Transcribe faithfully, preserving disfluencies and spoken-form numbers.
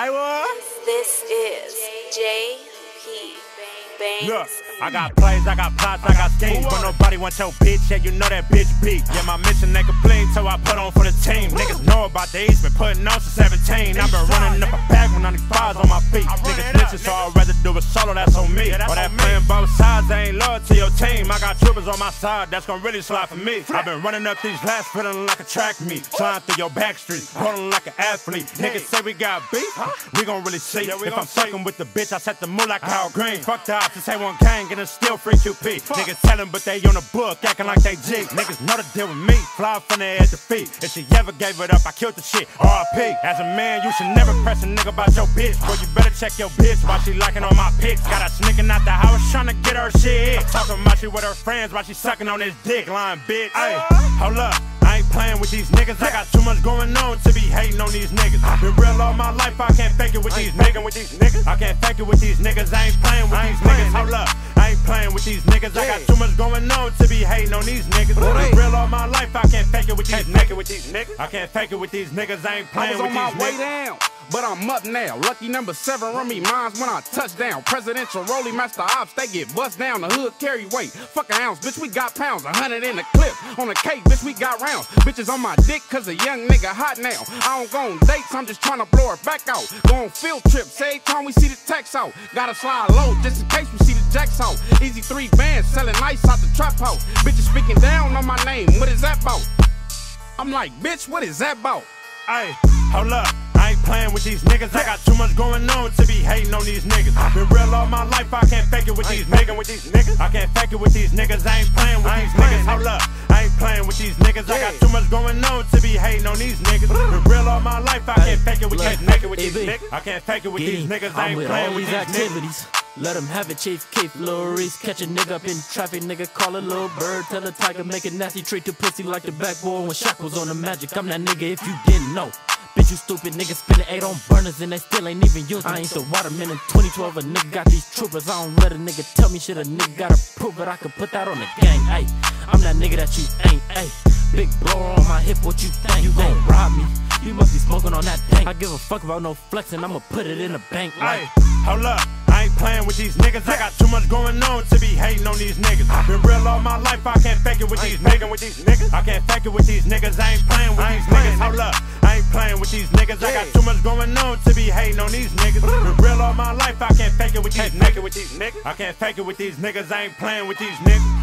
I was. This is J P Bangz. Look, I got plays, I got plots, I got schemes, but nobody wants your bitch. Yeah, you know that bitch beat. Yeah, my mission they complain, so I put on for the team. Niggas know about these, been putting on since seventeen. I've been running up a bag when ninety-fives on my feet. Niggas bitches, so I'd rather do a solo. That's on me. Or that playing both sides, I ain't loyal to your team. I got troopers on my side, that's gonna really slide for me. I've been running up these laps, feeling like a track meet, sliding through your back street, rolling like an athlete. Niggas say we got beef, we gon' really see. If I'm fucking with the bitch, I set the mood like Kyle Green. Fuck the opps, this ain't one gang, and it's still free Q P. Niggas tellin', but they on the book, acting like they G. Niggas know to deal with me, fly from their head to feet. If she ever gave it up, I killed the shit, R I P. As a man, you should never press a nigga about your bitch. Boy, you better check your bitch while she liking on my pics. Got her sneaking out the house, trying to get her shit. Talking about she with her friends while she sucking on this dick, lying bitch. Hey, hold up. I ain't playing with these niggas. I got too much going on to be hating on these niggas. Been real all my life, I can't fake it with these niggas. With these niggas, I can't fake it with these niggas. I ain't playing with these niggas. Hold up, I ain't playing with these niggas. I got too much going on to be hating on these niggas. Been real all my life, I can't fake it with these niggas. I can't fake it with these niggas. I ain't playing with these niggas. I was on my way down, but I'm up now. Lucky number seven run me mines when I touch down. Presidential rolling master ops, they get bust down. The hood carry weight, fuck an ounce, bitch, we got pounds. A hundred in the clip, on the cake, bitch, we got rounds. Bitches on my dick, cause a young nigga hot now. I don't go on dates, I'm just trying to blow her back out. Go on field trips, every time we see the tax out. Gotta slide low, just in case we see the jacks out. Easy three bands, selling ice out the trap house. Bitches speaking down on my name, what is that about? I'm like, bitch, what is that about? Hey, hold up. I ain't playing with these niggas. I got too much going on to be hating on these niggas. Been real all my life, I can't fake it with these niggas. I can't fake it with these niggas. I ain't playing with these niggas. Hold up, I ain't playing with these niggas. I got too much going on to be hating on these niggas. Been real all my life, I can't fake it with these niggas. I can't fake it with these niggas. I ain't playing with these activities. Let him have it, Chief Keef, Lil Reese. Catch a nigga up in traffic, nigga, call a little bird. Tell a tiger, make a nasty treat to pussy like the backboard when shackles on the magic. I'm that nigga if you didn't know. Bitch, you stupid nigga spinning eight on burners and they still ain't even using. I ain't the waterman in twenty twelve, a nigga got these troopers. I don't let a nigga tell me shit, a nigga gotta prove it. I can put that on the gang, ayy. I'm that nigga that you ain't, ayy. Big blower on my hip, what you think? You gon' rob me, you must be smoking on that thing. I give a fuck about no flexing, I'ma put it in the bank, like. Ayy, hold up. I ain't playing with these niggas. I got too much going on to be hating on these niggas. Been real all my life, I can't fake it with these niggas. I can't fake it with these niggas. I ain't playing with these niggas. Hold up, I ain't playing with these niggas. I got too much going on to be hating on these niggas. Been real all my life, I can't fake it with these niggas. I can't fake it with these niggas. I ain't playing with these niggas.